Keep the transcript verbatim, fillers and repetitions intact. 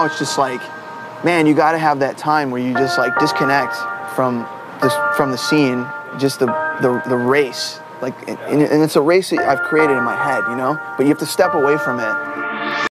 now it's just like, man, you got to have that time where you just like disconnect from this, from the scene, just the the, the race. Like, and, and it's a race that I've created in my head, you know? But you have to step away from it.